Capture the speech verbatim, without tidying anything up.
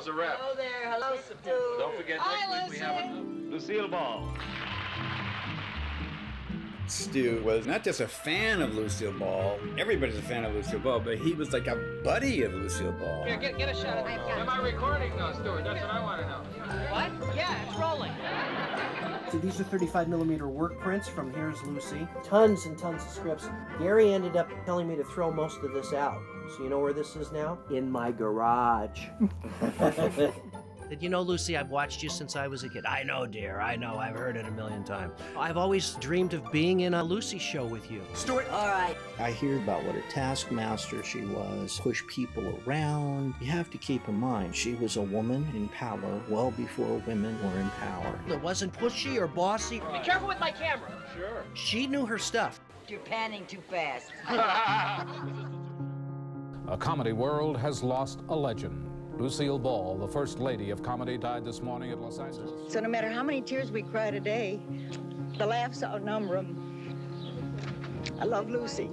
was a wrap. Hello there. Hello, Stuart. Don't forget, next week we have Lucille Ball. Stu was not just a fan of Lucille Ball. Everybody's a fan of Lucille Ball, but he was like a buddy of Lucille Ball. Here, get, get a shot of that. Am I recording though, Stuart? That's what I want to know. What? Yeah, it's rolling. So these are thirty-five millimeter work prints from Here's Lucy. Tons and tons of scripts. Gary ended up telling me to throw most of this out. So you know where this is now? In my garage. You know, Lucy, I've watched you since I was a kid. I know, dear, I know. I've heard it a million times. I've always dreamed of being in a Lucy show with you. Stuart, all right. I hear about what a taskmaster she was, push people around. You have to keep in mind, she was a woman in power well before women were in power. It wasn't pushy or bossy. Be careful with my camera. Sure. She knew her stuff. You're panning too fast. A comedy world has lost a legend. Lucille Ball, the first lady of comedy, died this morning at Los Angeles. So no matter how many tears we cry today, the laughs outnumber them. I love Lucy.